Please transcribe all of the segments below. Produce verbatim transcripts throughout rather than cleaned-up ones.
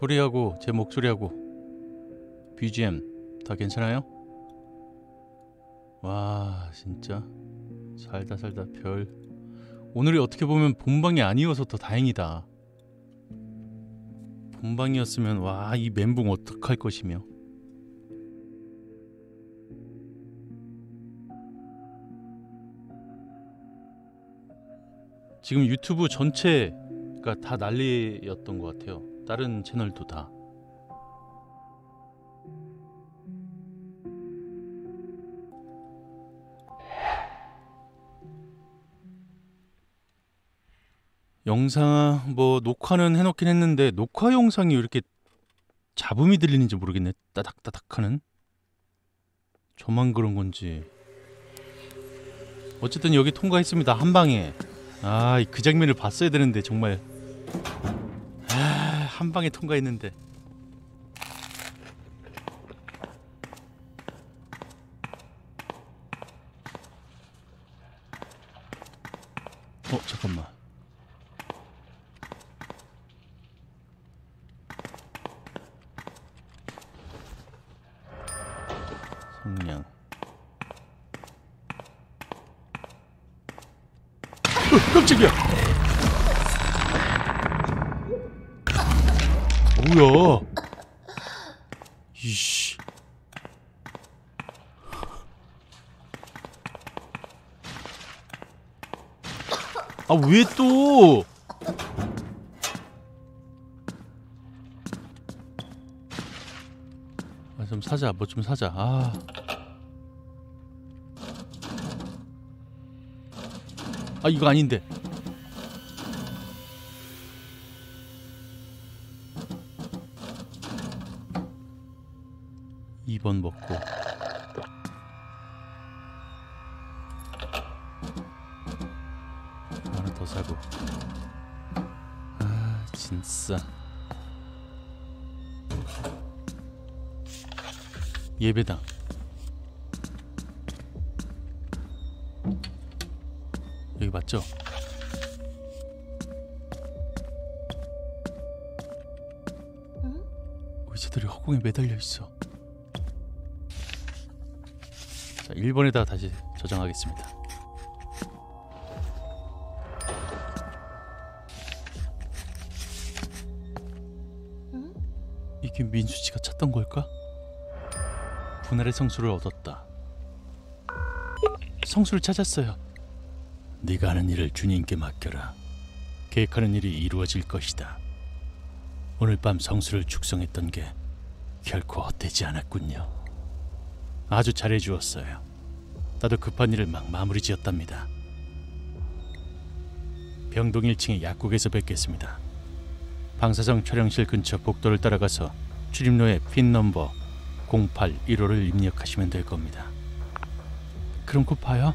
소리하고 제 목소리하고 비지엠 다 괜찮아요? 와 진짜 살다 살다 별. 오늘이 어떻게 보면 본방이 아니어서 더 다행이다. 본방이었으면 와 이 멘붕 어떡할 것이며. 지금 유튜브 전체가 다 난리였던 것 같아요. 다른 채널도 다. 영상 뭐 녹화는 해놓긴 했는데 녹화 영상이 이렇게 잡음이 들리는지 모르겠네. 따닥따닥하는. 저만 그런 건지. 어쨌든 여기 통과했습니다. 한 방에. 아, 그 장면을 봤어야 되는데 정말. 아, 한 방에 통과했는데. 어, 잠깐만. 성냥. 깜짝이야. 뭐야? 이씨. 아, 왜 또? 아, 좀 사자. 뭐 좀 사자. 아. 아, 이거 아닌데. 이 번 먹고. 하나 더 사고. 아, 진짜. 예배당. 여기 맞죠? 응? 의자들이 허공에 매달려 있어. 자, 일 번에다 다시 저장하겠습니다. 응? 이게 민수씨가 찾던 걸까? 분할의 성수를 얻었다. 성수를 찾았어요. 네가 하는 일을 주님께 맡겨라. 계획하는 일이 이루어질 것이다. 오늘 밤 성수를 축성했던 게 결코 헛되지 않았군요. 아주 잘해주었어요. 나도 급한 일을 막 마무리 지었답니다. 병동 일 층의 약국에서 뵙겠습니다. 방사성 촬영실 근처 복도를 따라가서 출입로에 핀 넘버 공팔일호를 입력하시면 될 겁니다. 그럼 곧 봐요.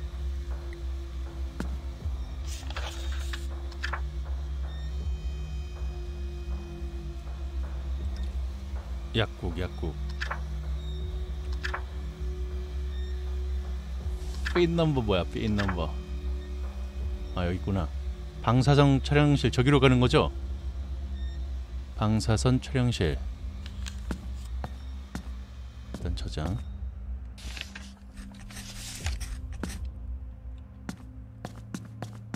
약국, 약국. 핀 넘버 뭐야? 핀 넘버. 아, 여기 있구나. 방사성 촬영실. 저기로 가는 거죠? 방사선 촬영실. 일단 저장.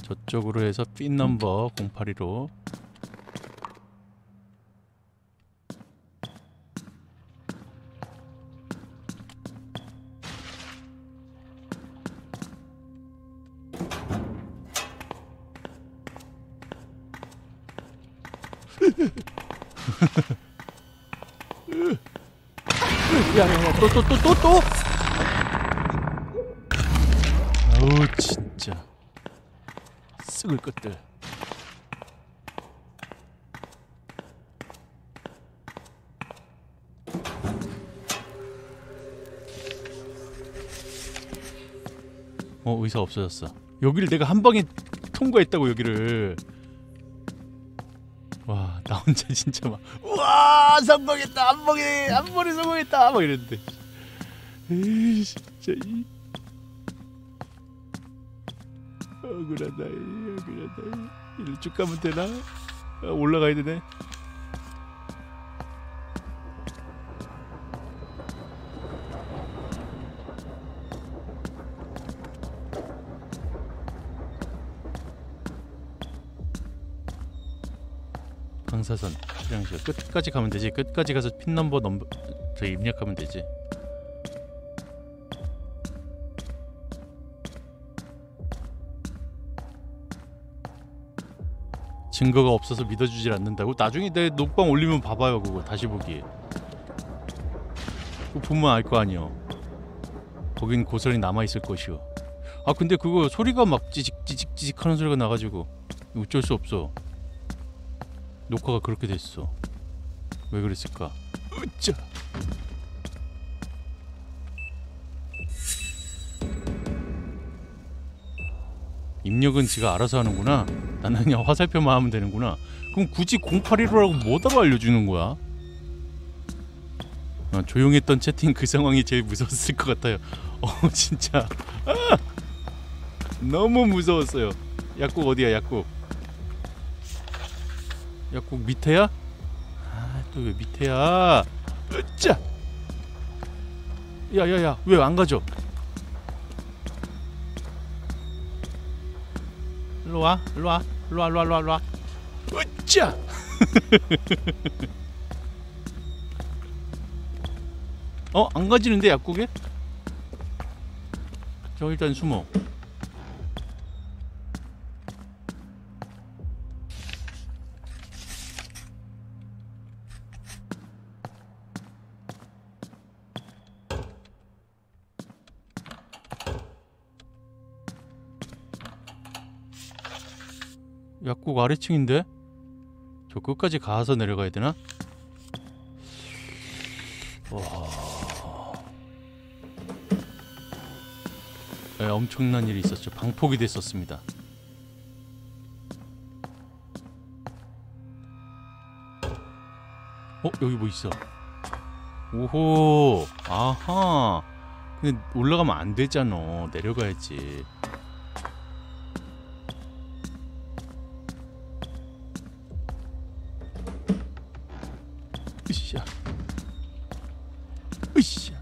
저쪽으로 해서 핀 넘버 공팔일호. 또 또 또 또 또. 아우 진짜 썩을 것들. 어, 의사 없어졌어. 여기를 내가 한 방에 통과했다고 여기를. 와, 나 혼자 진짜 막 우와 성공했다, 한 번에 한 번에 성공했다 막 이랬는데. 에이 진짜 이 억울하다, 억울하다. 이리 쭉 가면 되나? 아, 올라가야 되네. 방사선 수량식 끝까지 가면 되지. 끝까지 가서 핀 넘버 넘버 저기 입력하면 되지. 증거가 없어서 믿어주질 않는다고? 나중에 내 녹방 올리면 봐봐요. 그거 다시 보기. 그거 보면 알 거 아니요. 거긴 고스란히 남아있을 것이오. 아 근데 그거 소리가 막 찌직찌직찌직 하는 소리가 나가지고 어쩔 수 없어. 녹화가 그렇게 됐어. 왜 그랬을까? 으쨔! 입력은 지가 알아서 하는구나. 나는 그냥 화살표만 하면 되는구나. 그럼 굳이 공팔일오라고 뭐다가 알려주는 거야? 아, 조용했던 채팅 그 상황이 제일 무서웠을 것 같아요. 어 진짜 아! 너무 무서웠어요. 약국 어디야? 약국 약국 밑에야? 아, 또 왜 밑에야? 으짜! 야야야 왜 안 가져? 일로와 일로와 일로와 일로와 일로와 일로와 으짜! 어? 안 가지는데 약국에? 저 일단 숨어. 약국 아래층인데? 저 끝까지 가서 내려가야 되나? 와... 네, 엄청난 일이 있었죠. 방폭이 됐었습니다. 어? 여기 뭐 있어? 오호! 아하! 근데 올라가면 안 되잖아. 내려가야지. 으쌰 으쌰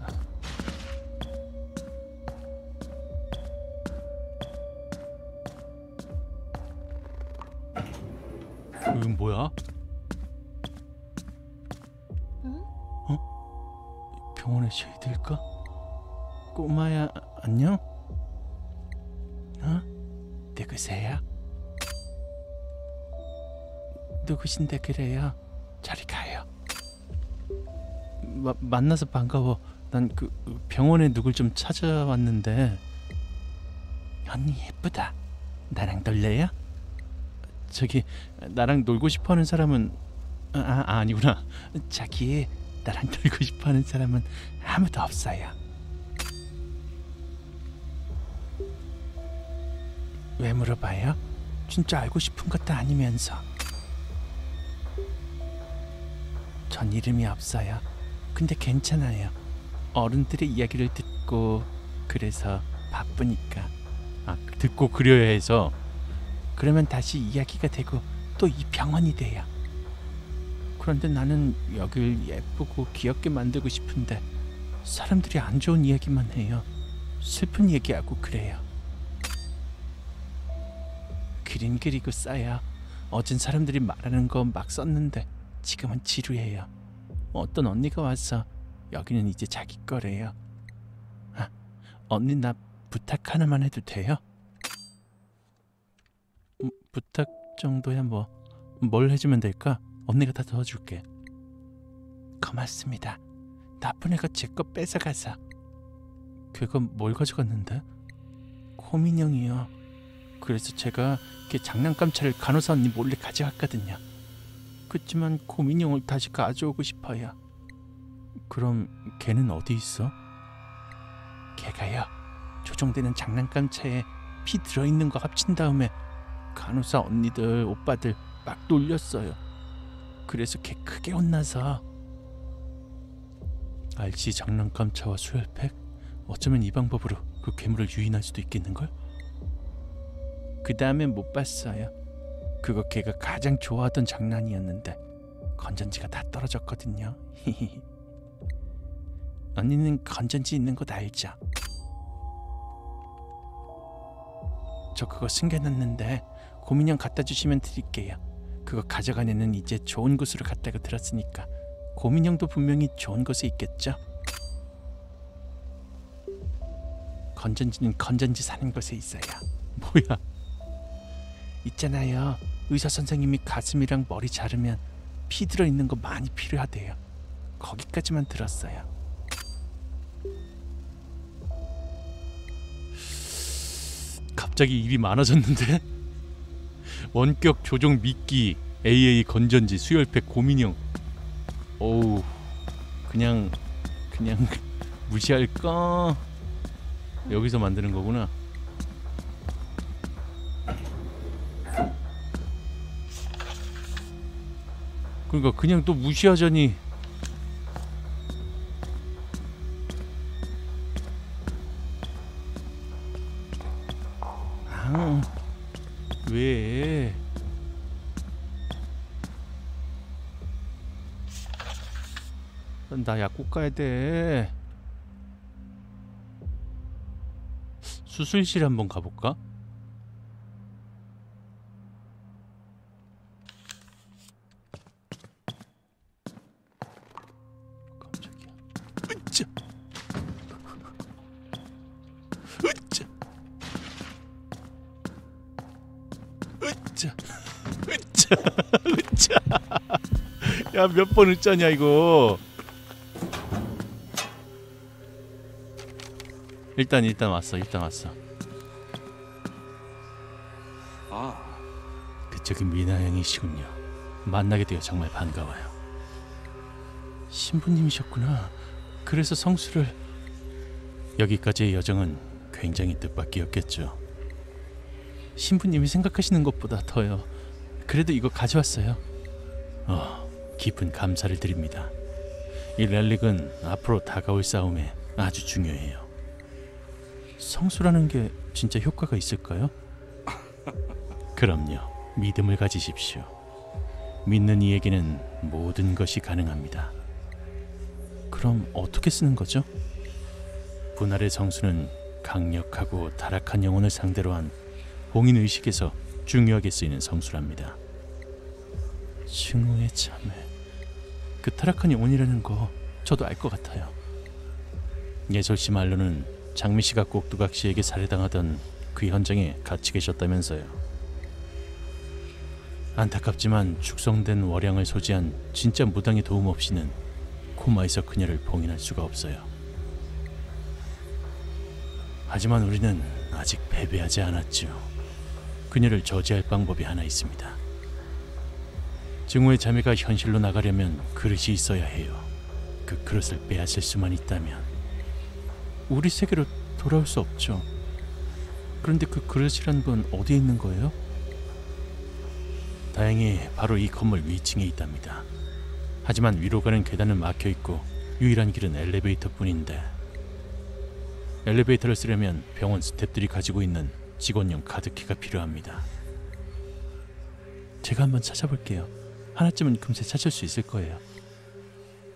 이건 뭐야? 응? 어? 병원에 쉐이드일까? 꼬마야 안녕? 어? 누구세요? 누구신데 그래요? 저리 가요. 마, 만나서 반가워. 난 그 병원에 누굴 좀 찾아왔는데. 언니 예쁘다. 나랑 놀래요? 저기 나랑 놀고 싶어하는 사람은 아, 아 아니구나. 자기 나랑 놀고 싶어하는 사람은 아무도 없어요. 왜 물어봐요? 진짜 알고 싶은 것도 아니면서. 전 이름이 없어요. 근데 괜찮아요. 어른들의 이야기를 듣고 그래서 바쁘니까. 아 듣고 그려야 해서. 그러면 다시 이야기가 되고 또 이 병원이 돼요. 그런데 나는 여길 예쁘고 귀엽게 만들고 싶은데 사람들이 안 좋은 이야기만 해요. 슬픈 얘기하고 그래요. 그림 그리고 써요. 어젠 사람들이 말하는 거 막 썼는데 지금은 지루해요. 어떤 언니가 와서 여기는 이제 자기 거래요. 아, 언니 나 부탁 하나만 해도 돼요? 음, 부탁 정도야 뭐. 뭘 해주면 될까? 언니가 다 도와줄게. 고맙습니다. 나쁜 애가 제 거 뺏어가서. 걔가 뭘 가져갔는데? 곰인형이요. 그래서 제가 걔 장난감 차를 간호사 언니 몰래 가져왔거든요. 그치만 곰인형을 다시 가져오고 싶어요. 그럼 걔는 어디 있어? 걔가요. 조종되는 장난감 차에 피 들어있는 거 합친 다음에 간호사 언니들 오빠들 막 놀렸어요. 그래서 걔 크게 혼나서. 알지? 장난감 차와 수혈팩? 어쩌면 이 방법으로 그 괴물을 유인할 수도 있겠는걸? 그 다음엔 못 봤어요. 그거 걔가 가장 좋아하던 장난이었는데 건전지가 다 떨어졌거든요. 언니는 건전지 있는 곳 알죠? 저 그거 숨겨놨는데 곰인형 갖다 주시면 드릴게요. 그거 가져간 애는 이제 좋은 곳으로 갔다고 들었으니까 고민형도 분명히 좋은 곳에 있겠죠? 건전지는 건전지 사는 곳에 있어요. 뭐야? 있잖아요. 의사 선생님이 가슴이랑 머리 자르면 피 들어있는 거 많이 필요하대요. 거기까지만 들었어요. 갑자기 일이 많아졌는데? 원격 조종 미끼, 에이에이 건전지, 수혈팩, 고민형. 어우, 그냥 그냥 무시할까? 여기서 만드는 거구나. 그러니까 그냥 또 무시하자니. 아, 왜? 나 약국 가야 돼. 수술실 한번 가볼까? 깜짝이야. 으쨔! 으쨔! 으쨔! 으쨔! 으쨔! 야, 몇 번 으쨔냐 이거. 일단 일단 왔어. 일단 왔어. 아, 그쪽이 미나 형이시군요. 만나게 되어 정말 반가워요. 신부님이셨구나. 그래서 성수를... 여기까지의 여정은 굉장히 뜻밖이었겠죠. 신부님이 생각하시는 것보다 더요. 그래도 이거 가져왔어요. 어, 깊은 감사를 드립니다. 이 렐릭은 앞으로 다가올 싸움에 아주 중요해요. 성수라는 게 진짜 효과가 있을까요? 그럼요. 믿음을 가지십시오. 믿는 이에게는 모든 것이 가능합니다. 그럼 어떻게 쓰는 거죠? 분할의 성수는 강력하고 타락한 영혼을 상대로 한 봉인의식에서 중요하게 쓰이는 성수랍니다. 증오의 참회. 그 타락한 영혼이라는 거 저도 알 것 같아요. 예솔씨 말로는 장미씨가 꼭두각시에게 살해당하던 그 현장에 같이 계셨다면서요. 안타깝지만 축성된 월양을 소지한 진짜 무당의 도움 없이는 코마에서 그녀를 봉인할 수가 없어요. 하지만 우리는 아직 패배하지 않았죠. 그녀를 저지할 방법이 하나 있습니다. 증오의 자매가 현실로 나가려면 그릇이 있어야 해요. 그 그릇을 빼앗을 수만 있다면 우리 세계로 돌아올 수 없죠. 그런데 그 그릇이란 건 어디에 있는 거예요? 다행히 바로 이 건물 위층에 있답니다. 하지만 위로 가는 계단은 막혀있고 유일한 길은 엘리베이터뿐인데, 엘리베이터를 쓰려면 병원 스태프들이 가지고 있는 직원용 카드키가 필요합니다. 제가 한번 찾아볼게요. 하나쯤은 금세 찾을 수 있을 거예요.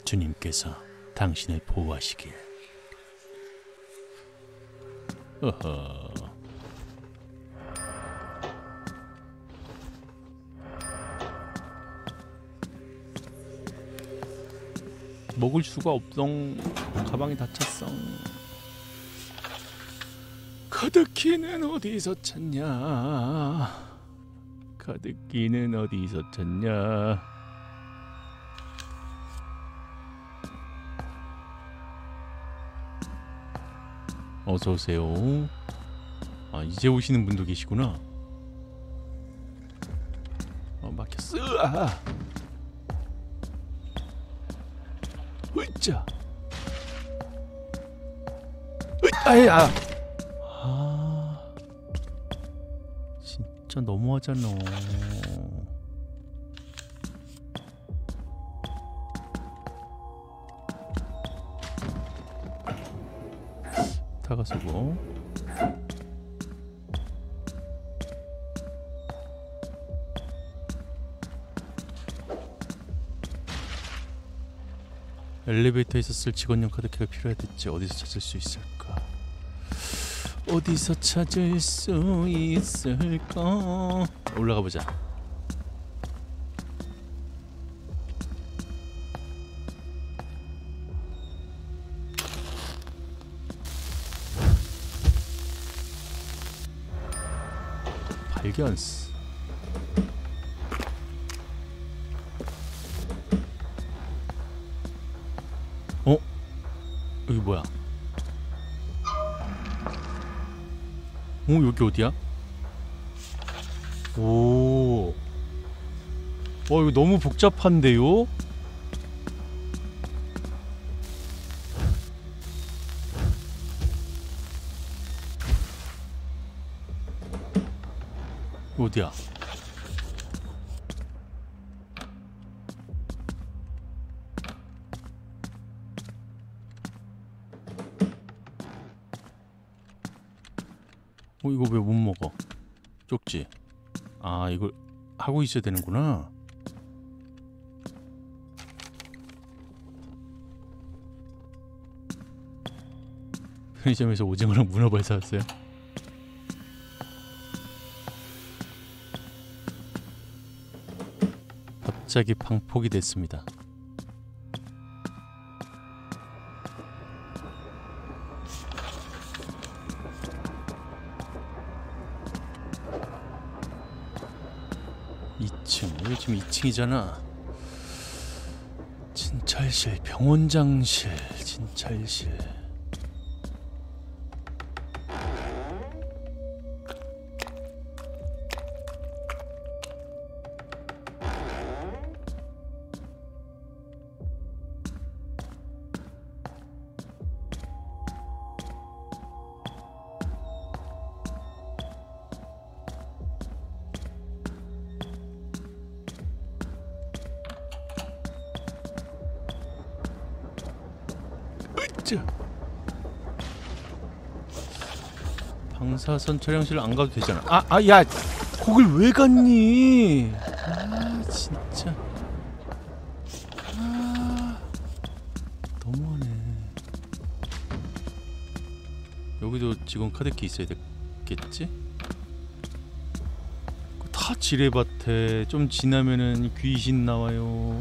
주님께서 당신을 보호하시길. 어허. 먹을 수가 없성. 가방이 다쳤성. 카드키는 어디서 찾냐? 카드키는 어디서 찾냐? 어서오세요. 아, 이제 오시는 분도 계시구나. 어, 막혔어. 으아! 으짜! 으아야! 아, 진짜 너무하잖아. 다가서고. 엘리베이터에서 쓸 직원용 카드키가 필요하겠지. 어디서 찾을 수 있을까? 어디서 찾을 수 있을까? 올라가 보자. 발견. 어? 여기 뭐야? 어? 여기 어디야? 오. 어, 이거 너무 복잡한데요? 어디야? 어, 이거 왜 못 먹어? 쪽지. 아, 이걸 하고 있어야 되는구나. 편의점에서 오징어랑 문어발 사왔어요. 갑자기 방폭이 됐습니다. 이 층, 여기 지금 이 층이잖아. 진찰실, 병원장실, 진찰실. 방사선 촬영실 안 가도 되잖아. 아, 아, 야, 거길 왜 갔니? 아, 진짜. 아, 너무하네. 여기도 직원 카드키 있어야 되겠지? 다 지뢰밭에 좀 지나면은 귀신 나와요.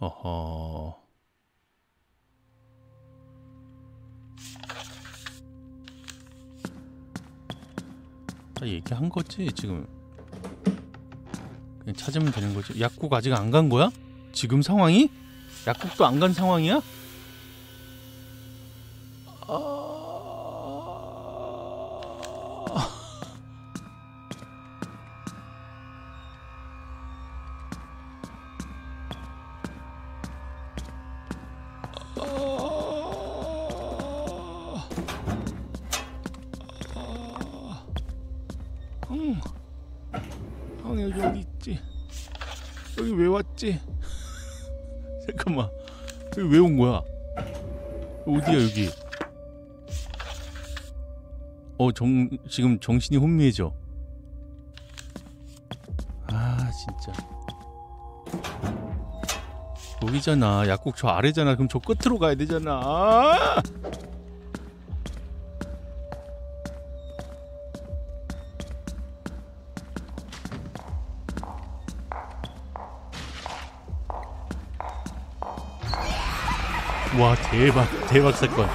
어허. 다 얘기한 거지 지금. 그냥 찾으면 되는 거지. 약국 아직 안 간 거야? 지금 상황이? 약국도 안 간 상황이야? 잠깐만, 여기 왜 온 거야? 어디야 여기? 어, 정 지금 정신이 혼미해져. 아, 진짜. 여기잖아. 약국 저 아래잖아. 그럼 저 끝으로 가야 되잖아. 아! 와, 대박, 대박 사건.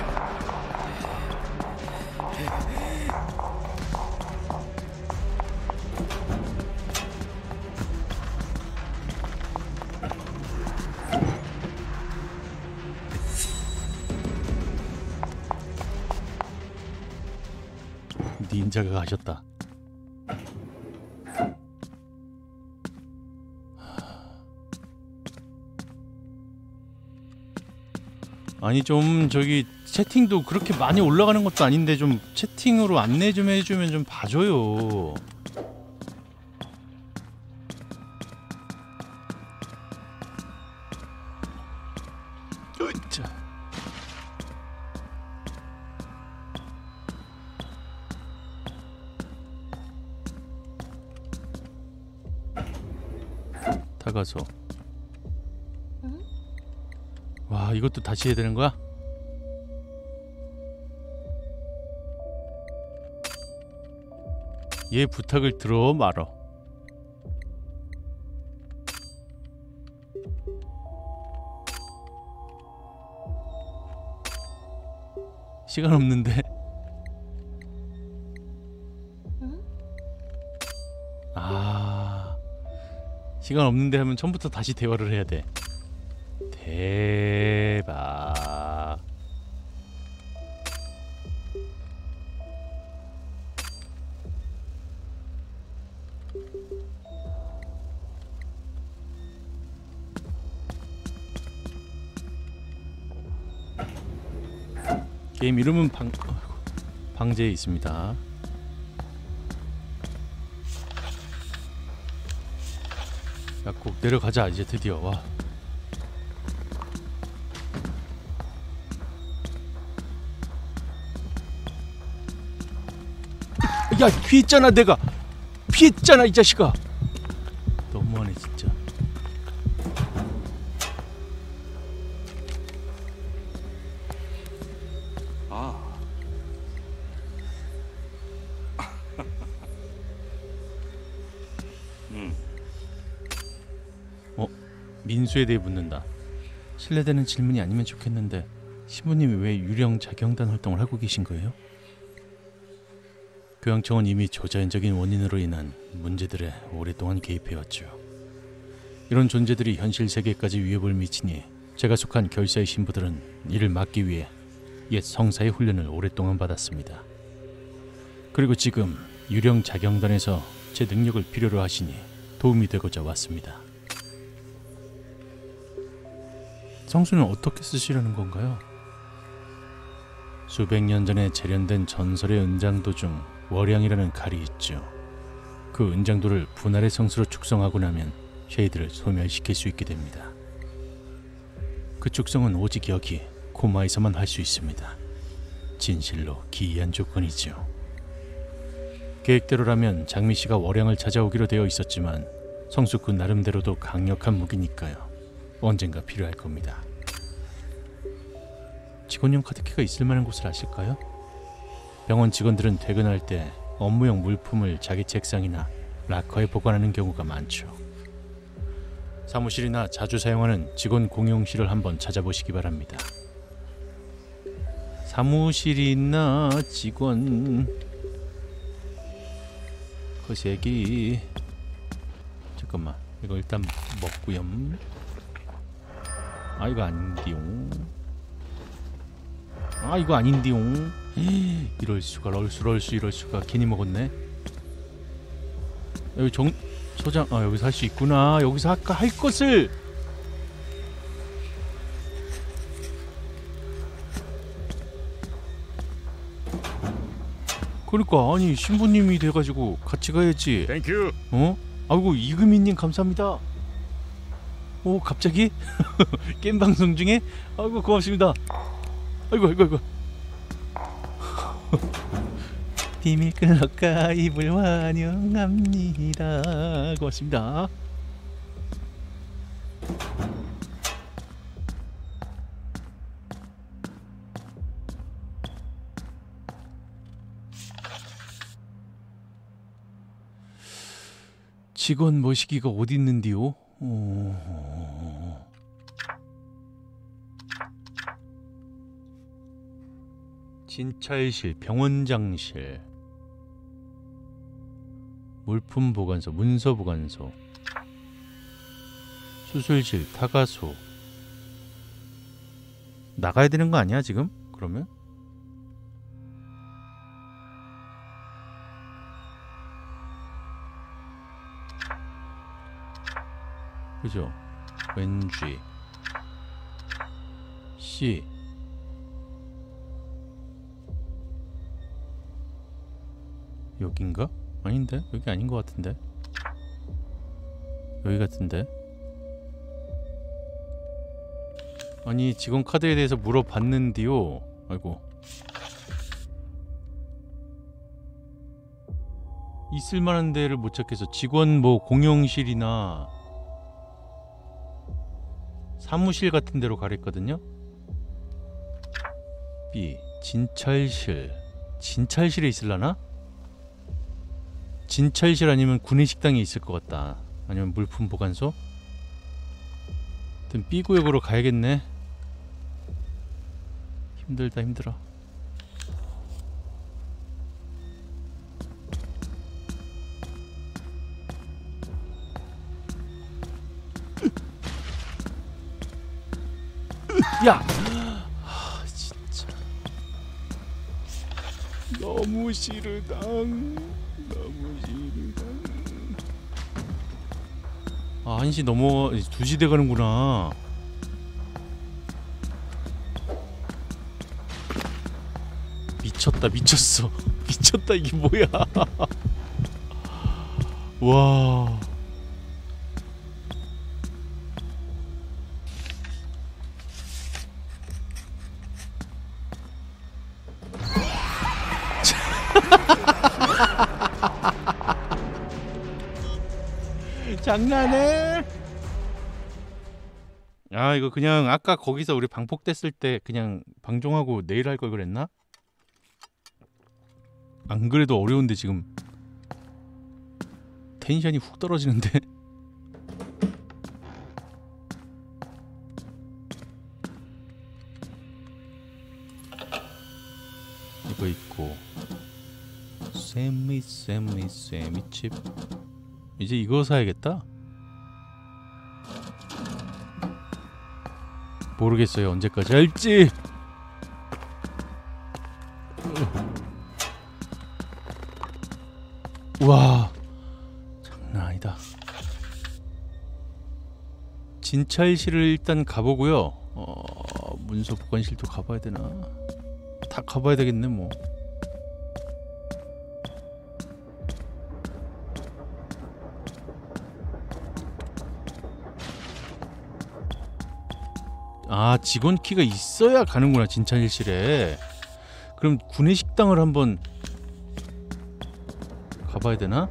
닌자가 가셨다. 아니, 좀 저기 채팅도 그렇게 많이 올라가는 것도 아닌데 좀 채팅으로 안내 좀 해주면 좀 봐줘요. 으쌰. 다가서. 응? 와, 이것도 다시 해야 되는 거야? 얘 부탁을 들어 말어. 시간 없는데. 응? 아, 시간 없는데 하면 처음부터 다시 대화를 해야 돼. 대박. 게임 이름은 방... 방제에 있습니다. 약국 내려가자 이제 드디어. 와, 야 피했잖아. 내가 피했잖아 이 자식아. 너무하네 진짜. 민수에 대해 묻는다. 실례되는 질문이 아니면 좋겠는데 신부님이 왜 유령 자경단 활동을 하고 계신 거예요? 교양청은 이미 저자연적인 원인으로 인한 문제들에 오랫동안 개입해왔죠. 이런 존재들이 현실 세계까지 위협을 미치니 제가 속한 결사의 신부들은 이를 막기 위해 옛 성사의 훈련을 오랫동안 받았습니다. 그리고 지금 유령 자경단에서 제 능력을 필요로 하시니 도움이 되고자 왔습니다. 성수는 어떻게 쓰시려는 건가요? 수백 년 전에 재련된 전설의 은장도 중 월양이라는 칼이 있죠. 그 은장도를 분할의 성수로 축성하고 나면 쉐이드를 소멸시킬 수 있게 됩니다. 그 축성은 오직 여기 코마에서만 할 수 있습니다. 진실로 기이한 조건이죠. 계획대로라면 장미씨가 월양을 찾아오기로 되어 있었지만 성수 그 나름대로도 강력한 무기니까요. 언젠가 필요할 겁니다. 직원용 카드키가 있을 만한 곳을 아실까요? 병원 직원들은 퇴근할 때 업무용 물품을 자기 책상이나 락커에 보관하는 경우가 많죠. 사무실이나 자주 사용하는 직원 공용실을 한번 찾아보시기 바랍니다. 사무실이나 직원 거세기. 잠깐만, 이거 일단 먹고요. 아 이거 아닌디용. 아 이거 아닌디용. 이럴수가. 럴수 럴수 이럴수가. 괜히 먹었네. 여기 정... 소장... 아 여기서 할 수 있구나. 여기서 아까 할 것을! 그러니까 아니 신부님이 돼가지고 같이 가야지. 땡큐. 어? 아이고 이금희님 감사합니다. 오 갑자기? 게임 방송 중에? 아이고 고맙습니다. 아이고 아이고 아이고. 비밀 클럽가 입을 환영합니다. 고맙습니다. 직원 모시기가 어디 있는디요? 오... 진찰실, 병원장실, 물품보관소, 문서보관소, 수술실, 타가소. 나가야 되는 거 아니야 지금? 그러면? 그죠? 왠지 C 여긴가? 아닌데? 여기 아닌 것 같은데? 여기 같은데? 아니 직원 카드에 대해서 물어봤는데요. 아이고, 있을만한 데를 못 찾겠어. 직원 뭐 공용실이나 사무실 같은 데로 가랬거든요. B 진찰실. 진찰실에 있을라나? 진찰실 아니면 구내식당에 있을 것 같다. 아니면 물품 보관소? 하여튼 B구역으로 가야겠네. 힘들다 힘들어. 야! 아, 진짜 너무 싫으다. 너무 싫으다. 아, 한 시 넘어 두 시 돼 가는구나. 미쳤다, 미쳤어. 미쳤다, 이게 뭐야. 와. 장난해? 아, 이거 그냥 아까 거기서 우리 방폭됐을 때 그냥 방종하고 내일 할 걸 그랬나? 안 그래도 어려운데 지금 텐션이 훅 떨어지는데. 이거 있고 세미 세미 세미칩. 이제 이거 사야겠다? 모르겠어요. 언제까지 할지. 우와, 장난 아니다. 진찰실을 일단 가보고요. 어, 문서 보관실도 가봐야 되나? 다 가봐야 되겠네 뭐. 아, 직원 키가 있어야 가는구나 진찰실에. 그럼 구내식당을 한번 가봐야 되나?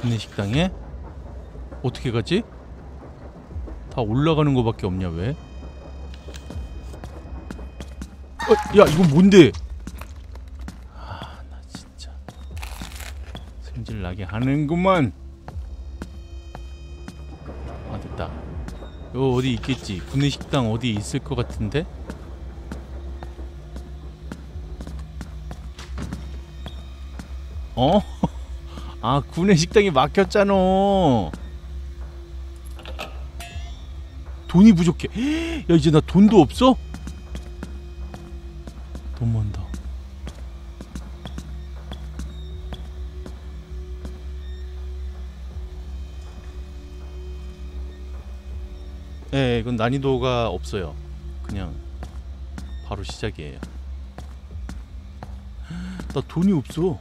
구내식당에 어떻게 가지? 다 올라가는 거밖에 없냐 왜? 어, 야 이건 뭔데? 아, 나 진짜 승질 나게 하는구만. 요 어디 있겠지? 구내식당 어디 있을 것 같은데? 어? 아, 구내식당이 막혔잖아. 돈이 부족해. 야, 이제 나 돈도 없어? 돈 먼다. 네, 이건 난이도가 없어요. 그냥 바로 시작이에요. 나 돈이 없어.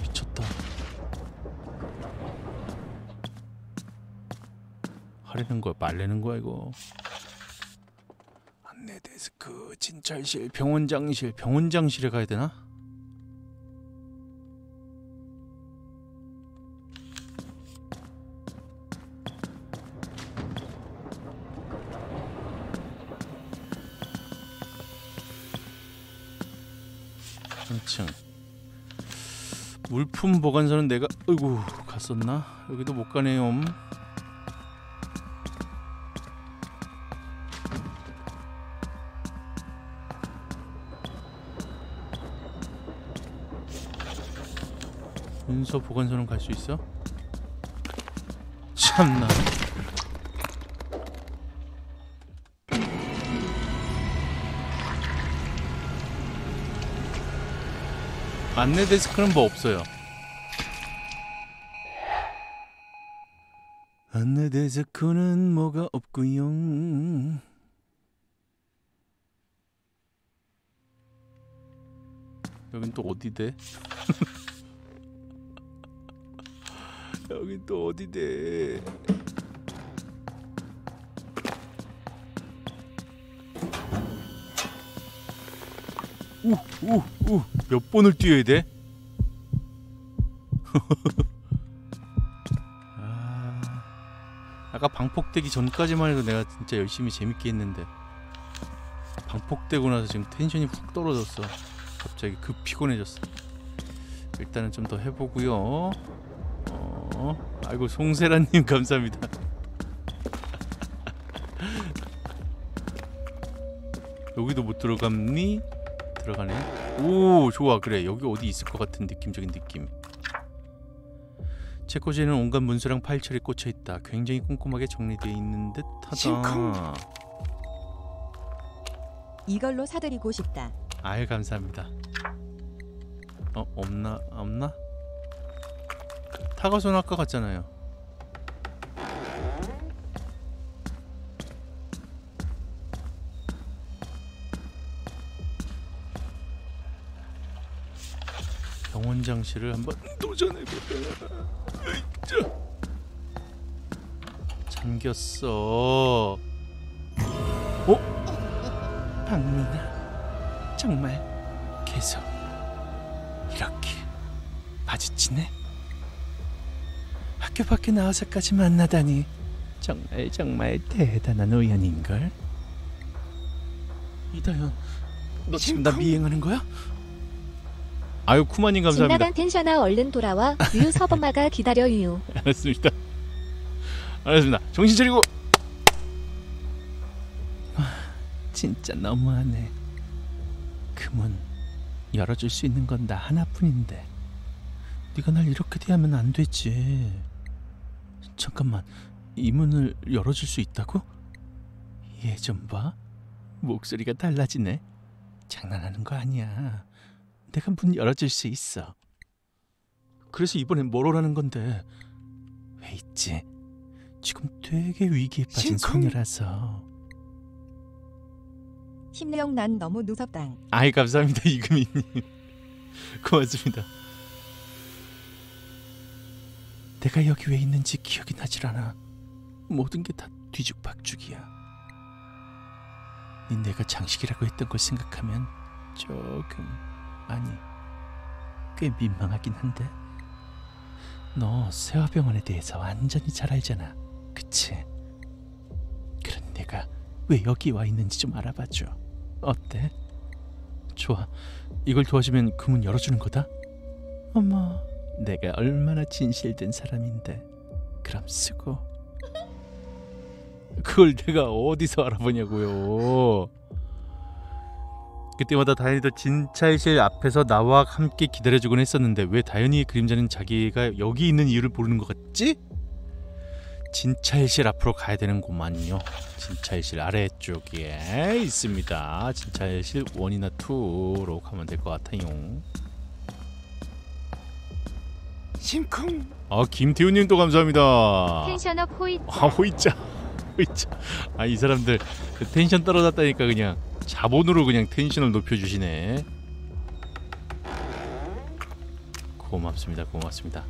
미쳤다. 하려는 거야 말려는 거야 이거. 안내 데스크, 진찰실, 병원장실. 병원장실에 가야 되나? 물품 보관소는 내가 어이구 갔었나? 여기도 못 가네요. 문서 보관소는 갈 수 있어? 참나. 안내 데스크는 뭐 없어요. 안내 데스크는 뭐가 없구요. 여긴 또 어디대? 여기 또 어디대? 우, 우, 우. 몇 번을 뛰어야 돼? 아, 아까 방폭되기 전까지만 해도 내가 진짜 열심히 재밌게 했는데 방폭되고 나서 지금 텐션이 푹 떨어졌어. 갑자기 급 피곤해졌어. 일단은 좀 더 해보고요. 어, 아이고 송세라님 감사합니다. 여기도 못 들어갔니? 들어가네. 오 좋아. 그래 여기 어디 있을 것 같은 느낌적인 느낌. 책꽂이에는 온갖 문서랑 파일철이 꽂혀있다. 굉장히 꼼꼼하게 정리되어 있는 듯 하다. 심쿵. 이걸로 사드리고 싶다. 아유 감사합니다. 어? 없나? 없나? 타가손 아까 갔잖아요. 병원장실을 한번 도전해볼까? 잠겼어. 어? 박민아 정말 계속 이렇게 마주치네? 학교 밖에 나와서까지 만나다니 정말 정말 대단한 우연인걸? 이다현 너 지금 나 미행하는 거야? 아유 쿠마님 감사합니다. 신나간 텐션아 얼른 돌아와. 유유 서범마가 기다려 유유. 알았습니다. 알았습니다. 정신 차리고. 아, 진짜 너무하네. 그 문 열어줄 수 있는 건 나 하나뿐인데 네가 날 이렇게 대하면 안 되지. 잠깐만 이 문을 열어줄 수 있다고? 얘 좀 봐. 목소리가 달라지네. 장난하는 거 아니야. 내가 문 열어줄 수 있어. 그래서 이번엔 뭘 오라는 건데? 왜 있지? 지금 되게 위기에 빠진 신청? 소녀라서. 힘내용 난 너무 누섭당. 아이 감사합니다 이금희님. 고맙습니다. 내가 여기 왜 있는지 기억이 나질 않아. 모든 게 다 뒤죽박죽이야. 니 내가 장식이라고 했던 걸 생각하면 조금. 아니, 꽤 민망하긴 한데 너 세화병원에 대해서 완전히 잘 알잖아, 그치? 그럼 내가 왜 여기 와 있는지 좀 알아봐줘. 어때? 좋아, 이걸 도와주면 그 문 열어주는 거다? 어머, 내가 얼마나 진실된 사람인데. 그럼 쓰고. 그걸 내가 어디서 알아보냐고요. 그때마다 다현이도 진찰실 앞에서 나와 함께 기다려주곤 했었는데 왜 다현이의 그림자는 자기가 여기 있는 이유를 모르는 것 같지? 진찰실 앞으로 가야 되는구만요. 진찰실 아래쪽에 있습니다. 진찰실 일이나 이로 가면 될 것 같아요. 심쿵. 아 김태훈님도 감사합니다. 텐션업 호이짜. 아 호이짜 호이짜. 아 이 사람들 텐션 떨어졌다니까 그냥 자본으로 그냥 텐션을 높여주시네. 고맙습니다. 고맙습니다.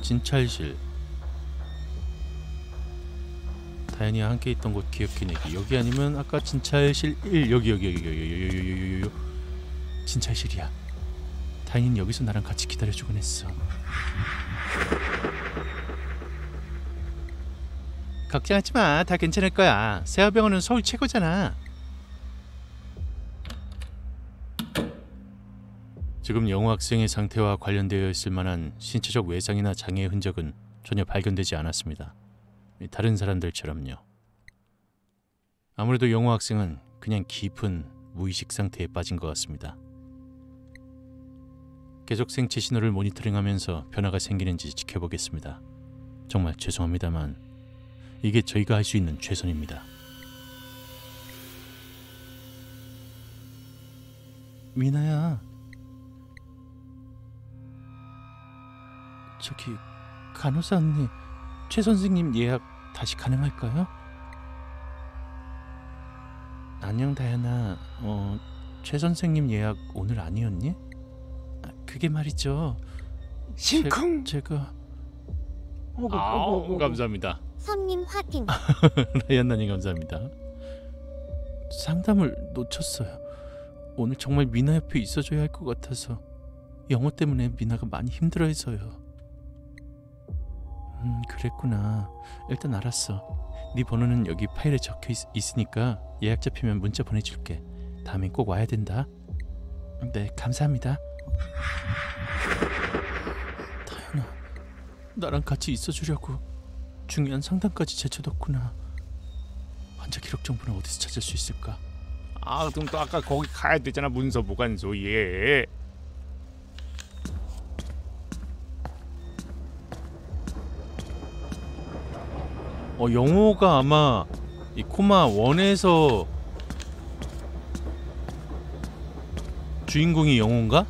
진찰실 다현이와 함께 있던 곳 기억해내기. 여기 아니면 아까 진찰실 일. 여기 여기 여기 여기 여기 여기 여기 진찰실이야. 다현이는 여기서 나랑 같이 기다려주곤 했어. 걱정하지마. 다 괜찮을 거야. 세화병원은 서울 최고잖아. 지금 영호 학생의 상태와 관련되어 있을 만한 신체적 외상이나 장애의 흔적은 전혀 발견되지 않았습니다. 다른 사람들처럼요. 아무래도 영호 학생은 그냥 깊은 무의식 상태에 빠진 것 같습니다. 계속 생체 신호를 모니터링하면서 변화가 생기는지 지켜보겠습니다. 정말 죄송합니다만 이게 저희가 할 수 있는 최선입니다. 미나야. 저기 간호사 언니, 최 선생님 예약 다시 가능할까요? 안녕 다현아. 어, 최 선생님 예약 오늘 아니었니? 아, 그게 말이죠. 제- 심쿵. 제가 어구, 어구, 어구, 아우 어구. 감사합니다. 손님 확인. 라이언나님 감사합니다. 상담을 놓쳤어요. 오늘 정말 미나 옆에 있어줘야 할 것 같아서 영어 때문에 미나가 많이 힘들어해서요. 음 그랬구나. 일단 알았어. 네 번호는 여기 파일에 적혀 있, 있으니까 예약 잡히면 문자 보내줄게. 다음엔 꼭 와야 된다. 네 감사합니다. 다현아 나랑 같이 있어주려고 중요한 상담까지 제쳐뒀구나. 환자 기록 정보는 어디서 찾을 수 있을까? 아 그럼 또 아까 거기 가야 되잖아 문서 보관소에. 어 영호가 아마 이 코마 원에서 주인공이 영호인가?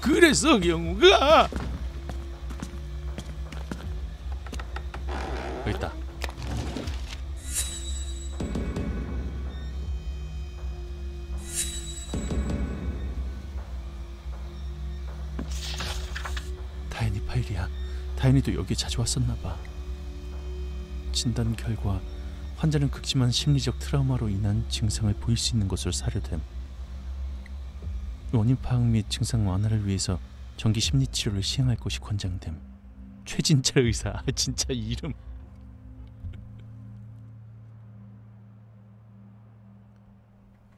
그래서 영호가 여기 있다. 다현이 파일이야. 다현이도 여기 자주 왔었나봐. 진단 결과 환자는 극심한 심리적 트라우마로 인한 증상을 보일 수 있는 것으로 사료됨. 원인 파악 및 증상 완화를 위해서 정기 심리 치료를 시행할 것이 권장됨. 최진짜 의사. 아, 진짜 이름.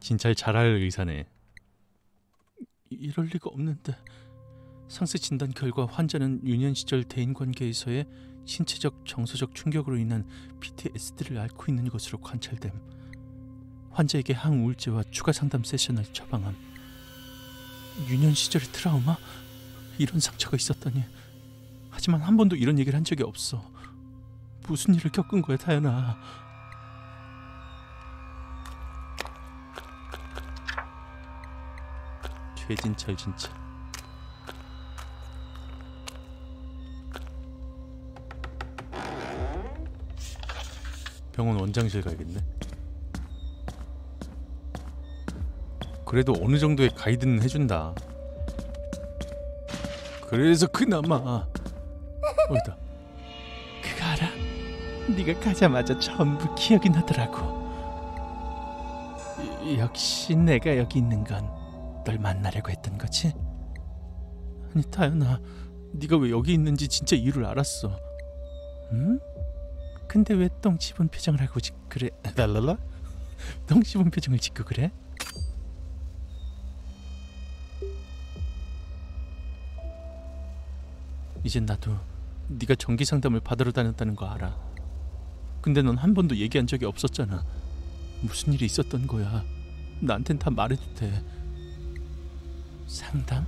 진찰 잘할 의사네. 이- 이럴 리가 없는데. 상세 진단 결과 환자는 유년 시절 대인관계에서의 신체적 정서적 충격으로 인한 피티에스디를 앓고 있는 것으로 관찰됨. 환자에게 항우울제와 추가 상담 세션을 처방함. 유년 시절의 트라우마? 이런 상처가 있었다니. 하지만 한 번도 이런 얘기를 한 적이 없어. 무슨 일을 겪은 거야 다현아. 최진철 진짜. 병원 원장실 가야겠네. 그래도 어느 정도의 가이드는 해준다. 그래서 그나마 어이다. 그거 알아? 네가 가자마자 전부 기억이 나더라고. 이- 역시 내가 여기 있는 건 널 만나려고 했던 거지? 아니 다현아, 네가 왜 여기 있는지 진짜 이유를 알았어. 응? 근데 왜 똥 씹은 표정을 하고 지 그래? 랄랄라? 똥 씹은 표정을 짓고 그래? 이젠 나도 네가 정기 상담을 받으러 다녔다는 거 알아. 근데 넌 한 번도 얘기한 적이 없었잖아. 무슨 일이 있었던 거야? 나한텐 다 말해도 돼. 상담?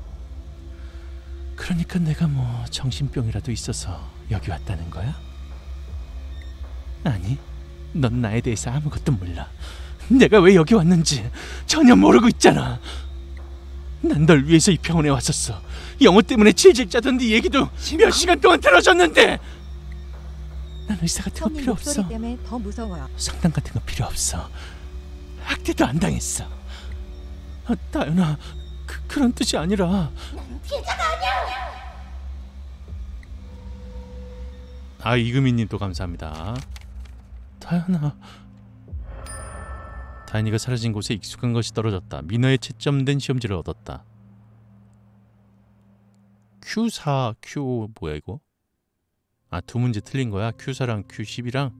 그러니까 내가 뭐 정신병이라도 있어서 여기 왔다는 거야? 아니, 넌 나에 대해서 아무것도 몰라. 내가 왜 여기 왔는지 전혀 모르고 있잖아. 난 널 위해서 이 병원에 왔었어. 영어 때문에 질질 짜던 네 얘기도 몇 시간 동안 들어줬는데. 난 의사 같은 거 손님 필요 없어. 목소리 때문에 더 무서워요. 상담 같은 거 필요 없어. 학대도 안 당했어. 아, 다현아, 그, 그런 뜻이 아니라. 아 이금희님 또 감사합니다. 다현아. 다현이가 사라진 곳에 익숙한 것이 떨어졌다. 민어의 채점된 시험지를 얻었다. 큐 사, 큐 오 뭐야 이거? 아 두 문제 틀린 거야? 큐 사랑 큐 십이랑?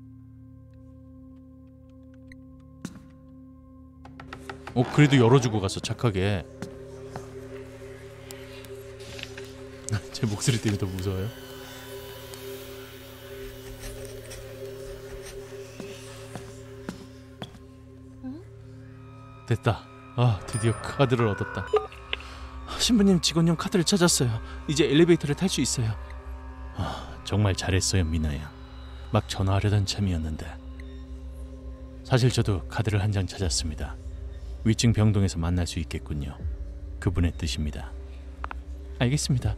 어 그래도 열어주고 갔어 착하게. 제 목소리 때문에 더 무서워요? 됐다. 아 드디어 카드를 얻었다. 신부님 직원용 카드를 찾았어요. 이제 엘리베이터를 탈 수 있어요. 아 정말 잘했어요 미나야. 막 전화하려던 참이었는데. 사실 저도 카드를 한 장 찾았습니다. 위층 병동에서 만날 수 있겠군요. 그분의 뜻입니다. 알겠습니다.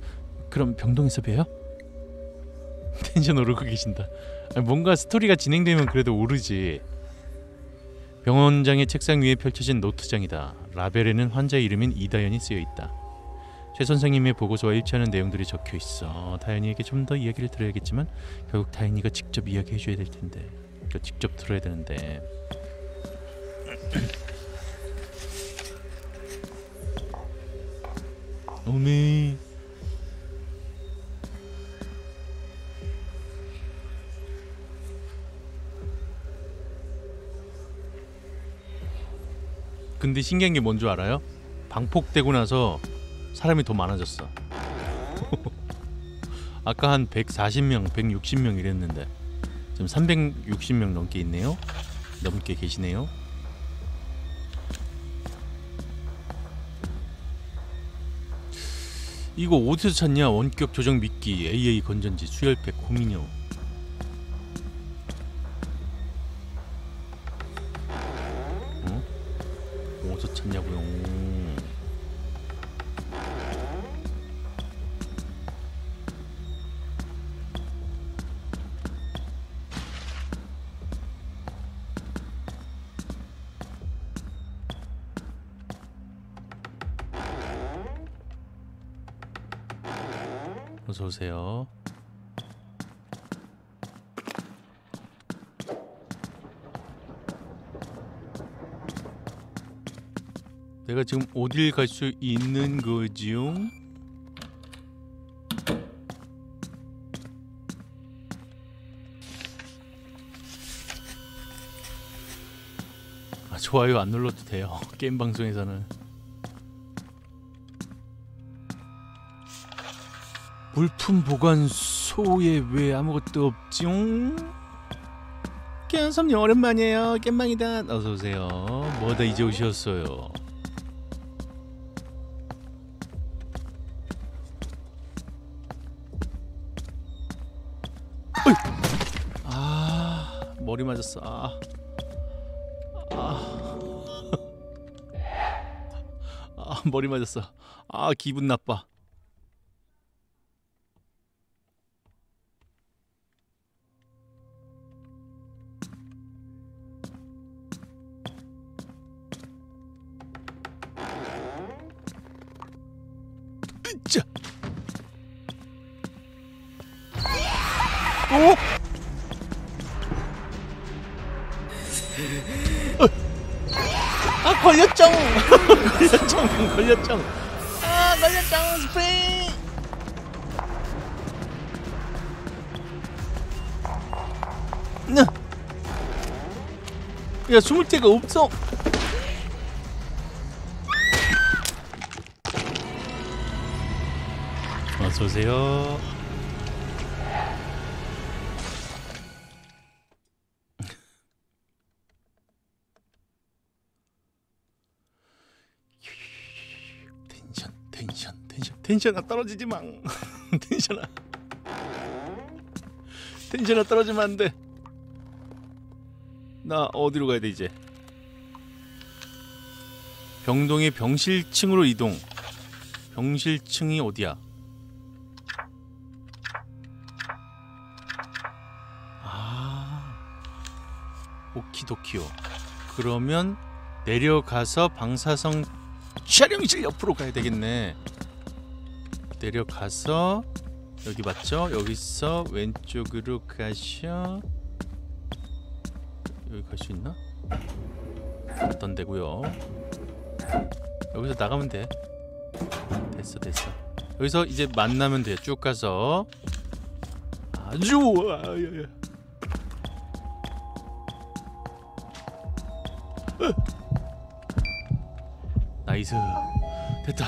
그럼 병동에서 봬요? 텐션 오르고 계신다. 아니, 뭔가 스토리가 진행되면 그래도 오르지. 병원장의 책상 위에 펼쳐진 노트장이다. 라벨에는 환자 이름인 이다연이 쓰여있다. 최 선생님의 보고서와 일치하는 내용들이 적혀있어. 다연이에게 좀 더 이야기를 들어야겠지만 결국 다연이가 직접 이야기해줘야 될 텐데, 그러니까 직접 들어야 되는데. 오메. 근데 신기한 게 뭔 줄 알아요? 방폭되고 나서 사람이 더 많아졌어. 아까 한 백사십 명, 백육십 명 이랬는데 지금 삼백육십 명 넘게 있네요. 넘게 계시네요. 이거 어디서 찾냐? 원격 조정 미끼, 에이에이 건전지, 수혈팩, 호미녀. 어? 어디서 찾냐고요? 어서오세요. 내가 지금 어딜 갈 수 있는 거지요? 아, 좋아요 안 눌러도 돼요. 게임 방송에서는. 물품 보관소에 왜 아무것도 없지옹? 깸섬님 오랜만이에요. 깸망이다. 어서오세요. 뭐다 이제 오셨어요. 어이! 아... 머리 맞았어. 아... 아... 아... 머리 맞았어. 아... 기분 나빠. 걸렸죠? 아, 걸렸죠? 스프링! 야, 숨을 데가 없어! 어서오세요. 텐션아 떨어지지 마. 텐션아. 텐션아 떨어지면 안 돼. 나 어디로 가야 돼 이제? 병동의 병실층으로 이동. 병실층이 어디야? 아. 오키도키요. 그러면 내려가서 방사성 촬영실 옆으로 가야 되겠네. 내려가서 여기 맞죠? 여기서 왼쪽으로 가셔. 여기 갈 수 있나? 어떤 데고요? 여기서 나가면 돼. 됐어 됐어. 여기서 이제 만나면 돼. 쭉 가서 아주 나이스. 됐다.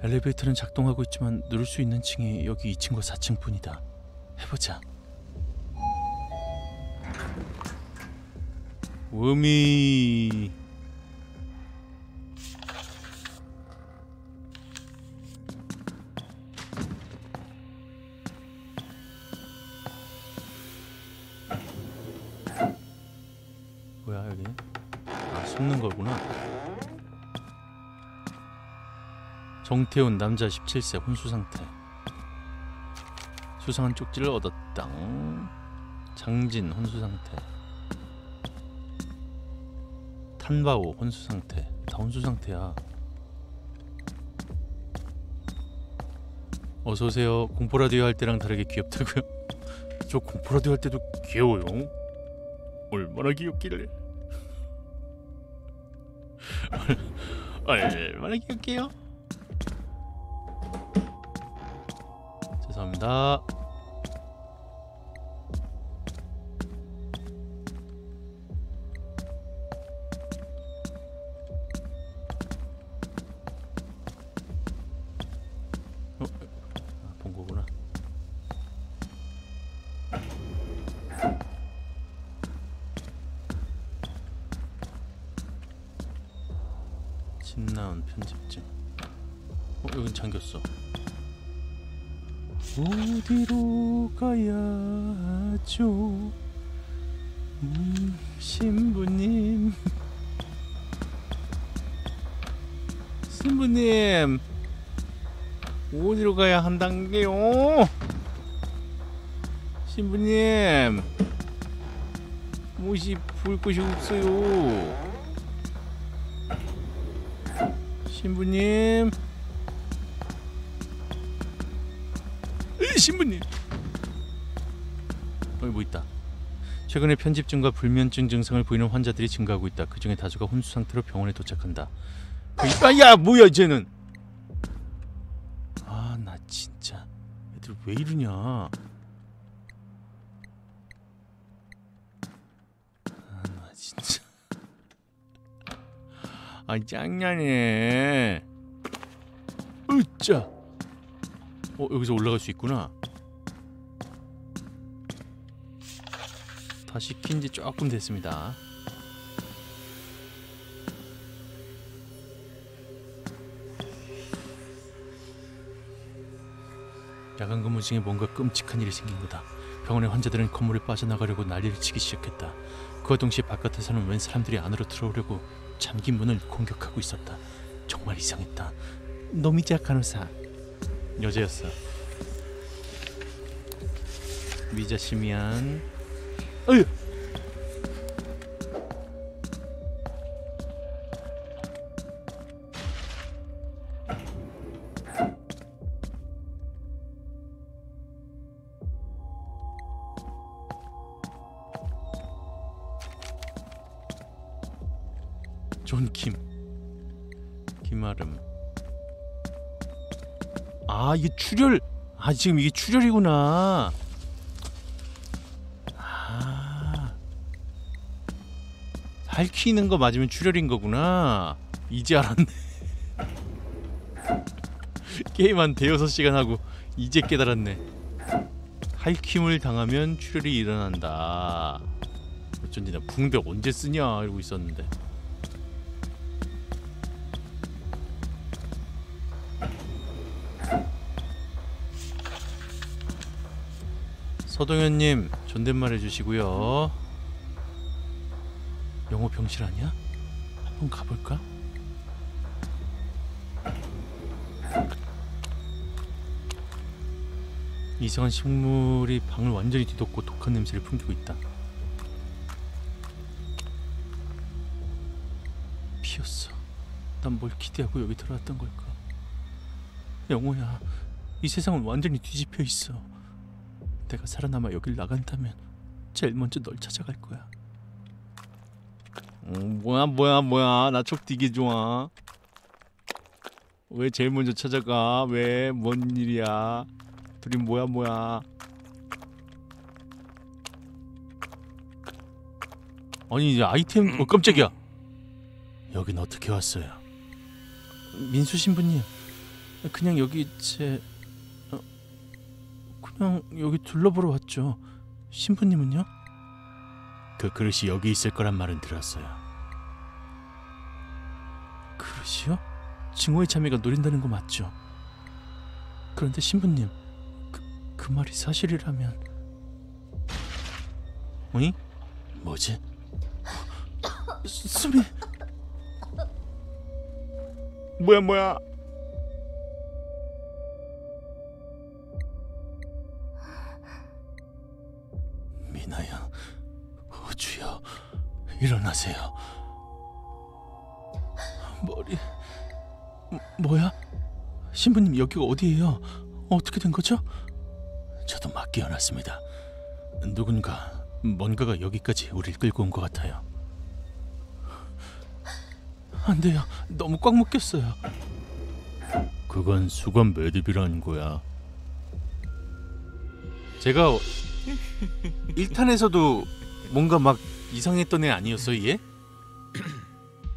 엘리베이터는 작동하고 있지만 누를 수 있는 층이 여기 이 층과 사 층 뿐이다. 해보자. 음이 뭐야 여기? 아 숨는 거구나. 정태훈 남자 십칠 세 혼수상태. 수상한 쪽지를 얻었다. 장진 혼수상태. 한바오 혼수상태. 다 혼수상태야. 어서오세요. 공포라디오 할 때랑 다르게 귀엽다고요? 저 공포라디오 할 때도 귀여워요. 얼마나 귀엽길래. 얼마나 귀엽게요? 죄송합니다. 신나온 편집증. 어? 여긴 잠겼어. 어디로 가야 하죠? 음, 신부님 신부님 어디로 가야 한단게요? 신부님 무엇이 볼 곳이 없어요. 신부님, 으이, 신부님. 여기 뭐 있다. 최근에 편집증과 불면증 증상을 보이는 환자들이 증가하고 있다. 그 중에 다수가 혼수 상태로 병원에 도착한다. 아, 야, 뭐야, 쟤는. 아, 나 진짜. 애들 왜 이러냐. 아, 나 진짜. 아, 짱나네. 으짜. 어, 여기서 올라갈 수 있구나. 다시 킨지 조금 됐습니다. 야간 근무 중에 뭔가 끔찍한 일이 생긴 거다. 병원의 환자들은 건물을 빠져나가려고 난리를 치기 시작했다. 그와 동시에 바깥에서는 웬 사람들이 안으로 들어오려고 잠긴 문을 공격하고 있었다. 정말 이상했다. 노미자 간호사. 여자였어. 미자시미안. 어휴! 존킴 김아름. 아, 이게 출혈. 아, 지금 이게 출혈이구나. 아, 핥히는 거 맞으면 출혈인 거구나. 이제 알았네. 게임 한 대여섯 시간 하고 이제 깨달았네. 핥힘을 당하면 출혈이 일어난다. 어쩐지 나 붕벽 언제 쓰냐 이러고 있었는데. 서동현님 존댓말 해주시고요. 영어 병실 아니야? 한번 가볼까? 이상한 식물이 방을 완전히 뒤덮고 독한 냄새를 풍기고 있다. 피었어. 난 뭘 기대하고 여기 들어왔던 걸까? 영호야, 이 세상은 완전히 뒤집혀 있어. 내가 살아남아 여길 나간다면 제일 먼저 널 찾아갈 거야. 음, 뭐야 뭐야 뭐야. 나 촉 되게 좋아. 왜 제일 먼저 찾아가? 왜? 뭔 일이야? 둘이 뭐야 뭐야. 아니 이제 아이템. 어, 깜짝이야. 여긴 어떻게 왔어요? 민수 신부님, 그냥 여기 제... 그냥 여기 둘러보러 왔죠. 신부님은요? 그 그릇이 여기 있을 거란 말은 들었어요. 그릇이요? 증오의 자매가 노린다는 거 맞죠? 그런데 신부님, 그, 그 말이 사실이라면... 어이? 뭐지? 수미! 뭐야 뭐야! 일어나세요. 머리... 뭐야? 신부님 여기가 어디예요? 어떻게 된 거죠? 저도 막 깨어났습니다. 누군가, 뭔가가 여기까지 우리를 끌고 온 것 같아요. 안 돼요. 너무 꽉 묶였어요. 그건 수건 매듭이라는 거야. 제가 일 탄에서도 뭔가 막 이상했던 애 아니었어, 얘?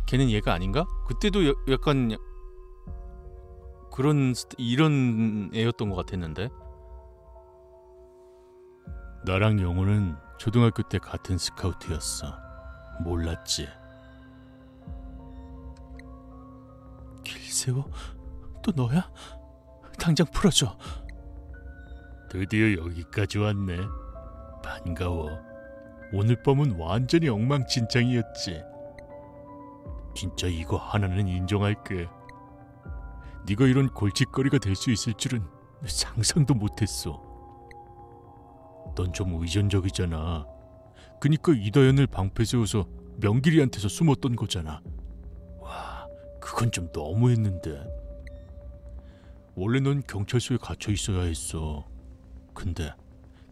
걔는 얘가 아닌가? 그때도 여, 약간 그런 이런 애였던 것 같았는데. 나랑 영호는 초등학교 때 같은 스카우트였어. 몰랐지? 길세호? 또 너야? 당장 풀어줘. 드디어 여기까지 왔네. 반가워. 오늘 밤은 완전히 엉망진창이었지. 진짜 이거 하나는 인정할게. 네가 이런 골칫거리가 될 수 있을 줄은 상상도 못했어. 넌 좀 의존적이잖아. 그니까 이다연을 방패 세워서 명길이한테서 숨었던 거잖아. 와, 그건 좀 너무했는데. 원래 넌 경찰서에 갇혀 있어야 했어. 근데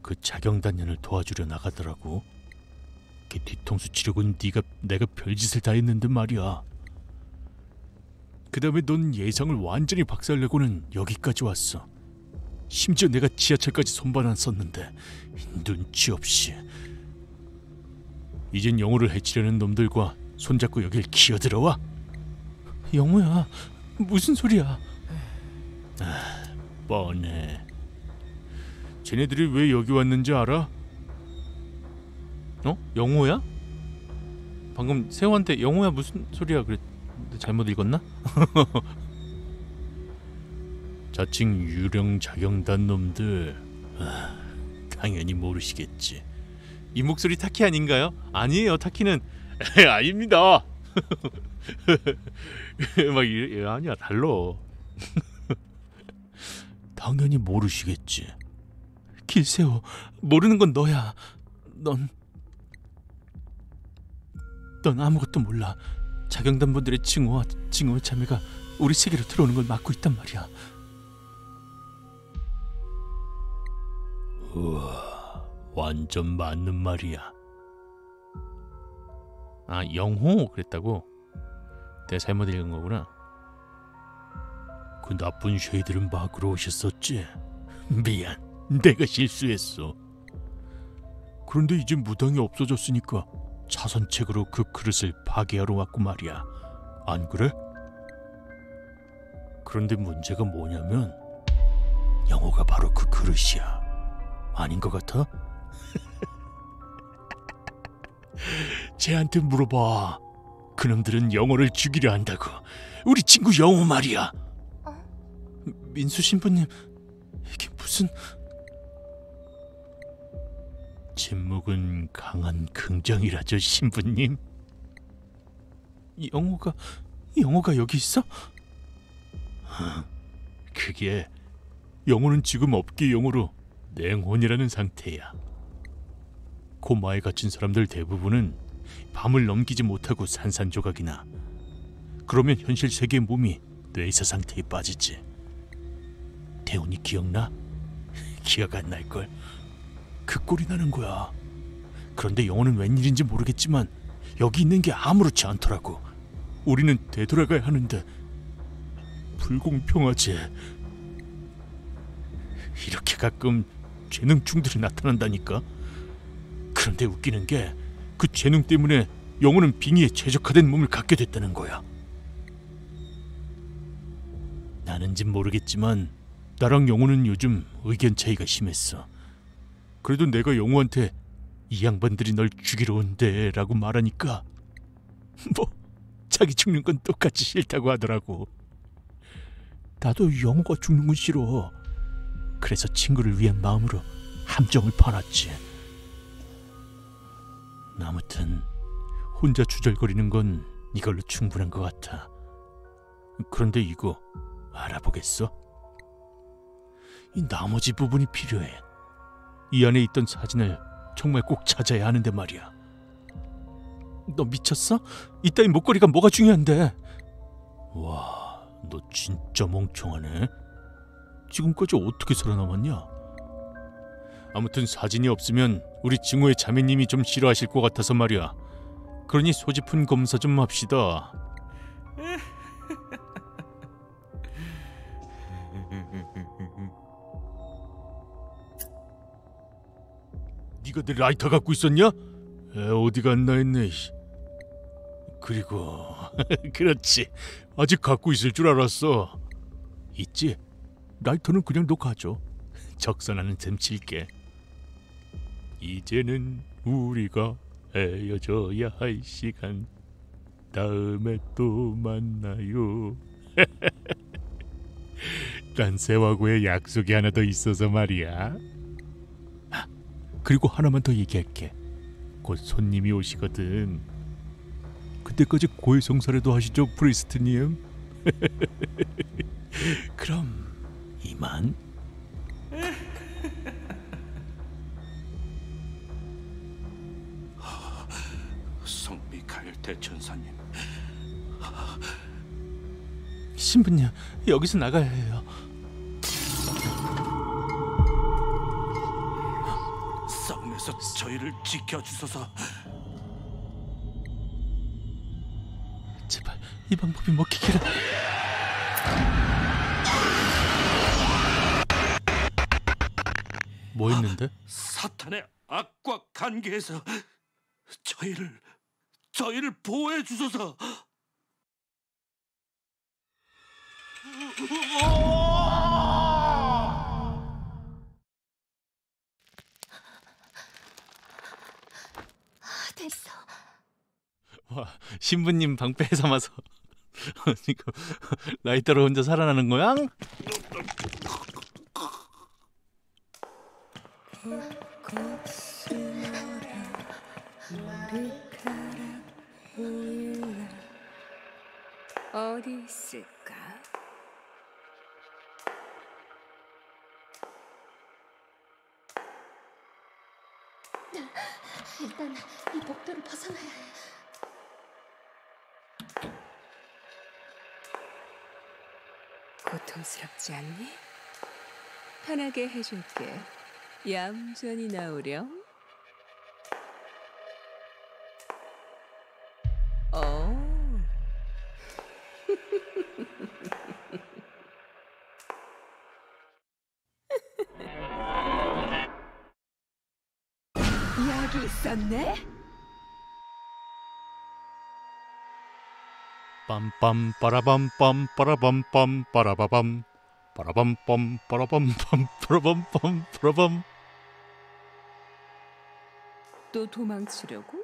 그 자경단련을 도와주려 나가더라고. 걔 뒤통수 치려고는 네가 내가 별짓을 다 했는데 말이야. 그 다음에 넌 예상을 완전히 박살내고는 여기까지 왔어. 심지어 내가 지하철까지 손반았었는데 눈치 없이. 이젠 영호를 해치려는 놈들과 손잡고 여길 기어들어와? 영호야, 무슨 소리야? 아, 뻔해. 쟤네들이 왜 여기 왔는지 알아? 어? 영호야? 방금 세호한테 영호야 무슨 소리야 그랬... 잘못 읽었나? 자칭 유령 자경단 놈들. 아, 당연히 모르시겠지. 이 목소리 타키 아닌가요? 아니에요, 타키는 에이, 아닙니다. 막 이래, 아니야, 달라. 당연히 모르시겠지. 길세호, 모르는 건 너야. 넌... 넌 아무것도 몰라. 자경단분들의 증오와 증오의 참회가 우리 세계로 들어오는 걸 막고 있단 말이야. 우와, 완전 맞는 말이야. 아, 영호 그랬다고? 내가 잘못 읽은 거구나. 그 나쁜 쉐이들은 막으로 오셨었지? 미안, 내가 실수했어. 그런데 이제 무당이 없어졌으니까 차선책으로 그 그릇을 파괴하러 왔고 말이야. 안 그래? 그런데 문제가 뭐냐면 영호가 바로 그 그릇이야. 아닌 것 같아? 쟤한테 물어봐. 그놈들은 영호를 죽이려 한다고. 우리 친구 영호 말이야. 어? 민수 신부님, 이게 무슨... 침묵은 강한 긍정이라죠, 신부님. 영호가... 영호가 여기 있어? 그게... 영호는 지금 업계 영호로 냉혼이라는 상태야. 코마에 갇힌 사람들 대부분은 밤을 넘기지 못하고 산산조각이나. 그러면 현실 세계의 몸이 뇌이사 상태에 빠지지. 태훈이 기억나? 기억 안 날걸. 그 꼴이 나는 거야. 그런데 영호는 웬일인지 모르겠지만 여기 있는 게 아무렇지 않더라고. 우리는 되돌아가야 하는데 불공평하지. 이렇게 가끔 재능충들이 나타난다니까. 그런데 웃기는 게 그 재능 때문에 영호는 빙의에 최적화된 몸을 갖게 됐다는 거야. 나는진 모르겠지만 나랑 영호는 요즘 의견 차이가 심했어. 그래도 내가 영호한테 이 양반들이 널 죽이러 온대 라고 말하니까 뭐 자기 죽는 건 똑같이 싫다고 하더라고. 나도 영호가 죽는 건 싫어. 그래서 친구를 위한 마음으로 함정을 파놨지. 아무튼 혼자 주절거리는 건 이걸로 충분한 것 같아. 그런데 이거 알아보겠어? 이 나머지 부분이 필요해. 이 안에 있던 사진을 정말 꼭 찾아야 하는데 말이야. 너 미쳤어? 이따위 목걸이가 뭐가 중요한데? 와, 너 진짜 멍청하네. 지금까지 어떻게 살아남았냐? 아무튼 사진이 없으면 우리 증오의 자매님이 좀 싫어하실 것 같아서 말이야. 그러니 소지품 검사 좀 합시다. 네가 내 라이터 갖고 있었냐? 에, 어디 갔나 했네. 그리고 그렇지, 아직 갖고 있을 줄 알았어. 있지? 라이터는 그냥 너 가져. 적선하는 셈 칠게. 이제는 우리가 헤어져야 할 시간. 다음에 또 만나요. 딴새하고의 약속이 하나 더 있어서 말이야. 아, 그리고 하나만 더 얘기할게. 곧 손님이 오시거든. 그때까지 고해성사라도 하시죠, 프리스트님. 그럼 이만. 성 미카엘 대천사님. 신부님, 여기서 나가야 해요. 싸움에서 저희를 지켜주소서. 제발 이 방법이 먹히기를. 뭐 했는데? 아, 사탄의 악과 관계에서 저희를 저희를 보호해 주소서. 됐어. 와, 신부님 방패 삼아서 이거 라이터로 혼자 살아나는 거야? 어디 있을까? 일단 이 복도를 벗어나야 해. 고통스럽지 않니? 편하게 해줄게. 얌전히 나오렴. 어. 약이 있었네. 빰빰 빠라밤 빰 빠라밤 빰 빠라바밤. 빠라밤밤 빠라밤밤 빠라밤밤 빠라밤. 또 도망치려고?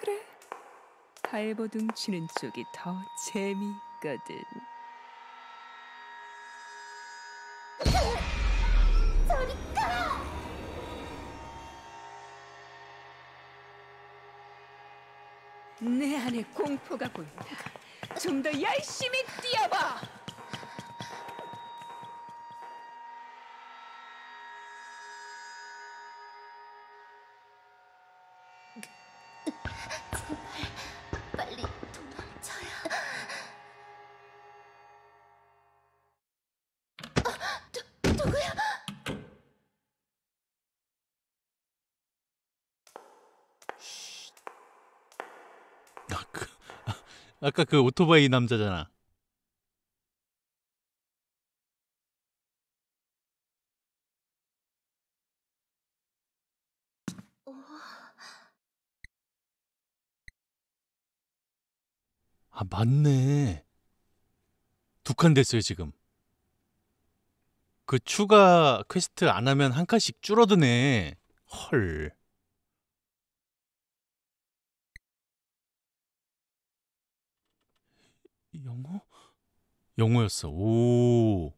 그래, 발버둥 치는 쪽이 더 재미있거든. 저리 가! 내 안에 공포가 보인다. 좀 더 열심히 뛰어봐! 아까 그 오토바이 남자잖아. 아, 맞네. 두 칸 됐어요 지금. 그 추가 퀘스트 안 하면 한 칸씩 줄어드네. 헐. 영어? 영어였어. 오.